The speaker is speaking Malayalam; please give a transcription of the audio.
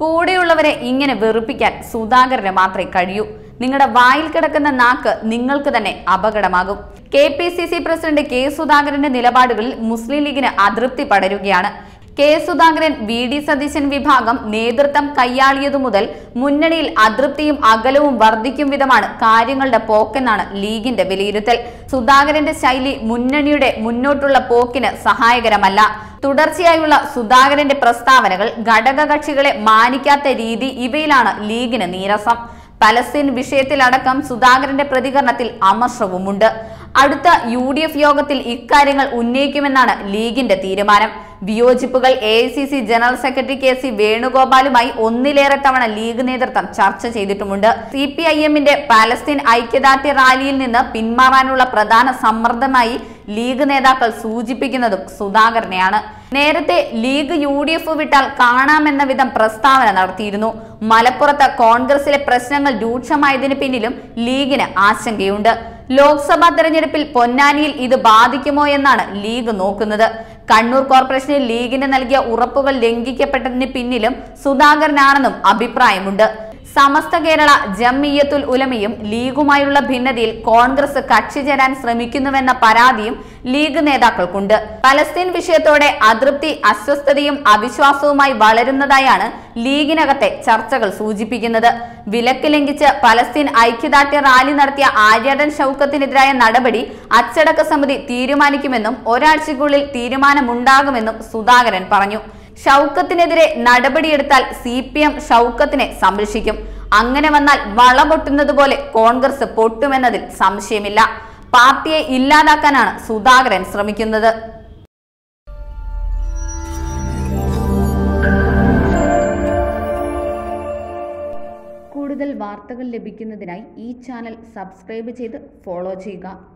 കൂടെയുള്ളവരെ ഇങ്ങനെ വെറുപ്പിക്കാൻ സുധാകരന് മാത്രമേ കഴിയൂ. നിങ്ങളുടെ വായിൽ കിടക്കുന്ന നാക്ക് നിങ്ങൾക്ക് തന്നെ അപകടമാകും. KPCC പ്രസിഡന്റ് കെ സുധാകരന്റെ നിലപാടുകളിൽ മുസ്ലിം ലീഗിന് അതൃപ്തി പടരുകയാണ്. കെ സുധാകരൻ VD സതീശൻ വിഭാഗം നേതൃത്വം കൈയാളിയതു മുതൽ മുന്നണിയിൽ അതൃപ്തിയും അകലവും വർദ്ധിക്കും വിധമാണ് കാര്യങ്ങളുടെ പോക്കെന്നാണ് ലീഗിന്റെ വിലയിരുത്തൽ. സുധാകരന്റെ ശൈലി മുന്നണിയുടെ മുന്നോട്ടുള്ള പോക്കിന് സഹായകരമല്ല. തുടർച്ചയായുള്ള സുധാകരന്റെ പ്രസ്താവനകൾ, ഘടകകക്ഷികളെ മാനിക്കാത്ത രീതി, ഇവയിലാണ് ലീഗിന് നീരസം. പലസ്തീൻ വിഷയത്തിലടക്കം സുധാകരന്റെ പ്രതികരണത്തിൽ അമർഷവുമുണ്ട്. അടുത്ത UDF യോഗത്തിൽ ഇക്കാര്യങ്ങൾ ഉന്നയിക്കുമെന്നാണ് ലീഗിന്റെ തീരുമാനം. വിയോജിപ്പുകൾ AICC ജനറൽ സെക്രട്ടറി KC വേണുഗോപാലുമായി ഒന്നിലേറെ തവണ ലീഗ് നേതൃത്വം ചർച്ച ചെയ്തിട്ടുമുണ്ട്. CPIM-ന്റെ പാലസ്തീൻ ഐക്യദാർഢ്യ റാലിയിൽ നിന്ന് പിന്മാറാനുള്ള പ്രധാന സമ്മർദ്ദമായി ലീഗ് നേതാക്കൾ സൂചിപ്പിക്കുന്നതും സുധാകരനെയാണ്. നേരത്തെ ലീഗ് UDF വിട്ടാൽ കാണാമെന്ന വിധം പ്രസ്താവന നടത്തിയിരുന്നു. മലപ്പുറത്ത് കോൺഗ്രസിലെ പ്രശ്നങ്ങൾ രൂക്ഷമായതിന് പിന്നിലും ലീഗിന് ആശങ്കയുണ്ട്. ലോക്സഭാ തെരഞ്ഞെടുപ്പിൽ പൊന്നാനിയിൽ ഇത് ബാധിക്കുമോ എന്നാണ് ലീഗ് നോക്കുന്നത്. കണ്ണൂർ കോർപ്പറേഷനിൽ ലീഗിന് നൽകിയ ഉറപ്പുകൾ ലംഘിക്കപ്പെട്ടതിന് പിന്നിലും സുധാകരനാണെന്നും അഭിപ്രായമുണ്ട്. സമസ്ത കേരള ജംഇയ്യത്തുൽ ഉലമയും ലീഗുമായുള്ള ഭിന്നതയിൽ കോൺഗ്രസ് കക്ഷി ചേരാൻ ശ്രമിക്കുന്നുവെന്ന പരാതിയും ലീഗ് നേതാക്കൾക്കുണ്ട്. പലസ്തീൻ വിഷയത്തോടെ അതൃപ്തി, അസ്വസ്ഥതയും അവിശ്വാസവുമായി വളരുന്നതായാണ് ലീഗിനകത്തെ ചർച്ചകൾ സൂചിപ്പിക്കുന്നത്. വിലക്ക് ലംഘിച്ച് പലസ്തീൻ ഐക്യദാർഢ്യ റാലി നടത്തിയ ആര്യാടൻ ഷൌക്കത്തിനെതിരായ നടപടി അച്ചടക്ക സമിതി തീരുമാനിക്കുമെന്നും ഒരാഴ്ചയ്ക്കുള്ളിൽ തീരുമാനമുണ്ടാകുമെന്നും സുധാകരൻ പറഞ്ഞു. ഷൌക്കത്തിനെതിരെ നടപടിയെടുത്താൽ CPM ഷൌക്കത്തിനെ സംരക്ഷിക്കും. അങ്ങനെ വന്നാൽ വള പൊട്ടുന്നതുപോലെ കോൺഗ്രസ് പൊട്ടുമെന്നതിൽ സംശയമില്ല. പാർട്ടിയെ ഇല്ലാതാക്കാനാണ് സുധാകരൻ ശ്രമിക്കുന്നത്. കൂടുതൽ വാർത്തകൾ ലഭിക്കുന്നതിനായി ഈ ചാനൽ സബ്സ്ക്രൈബ് ചെയ്ത് ഫോളോ ചെയ്യുക.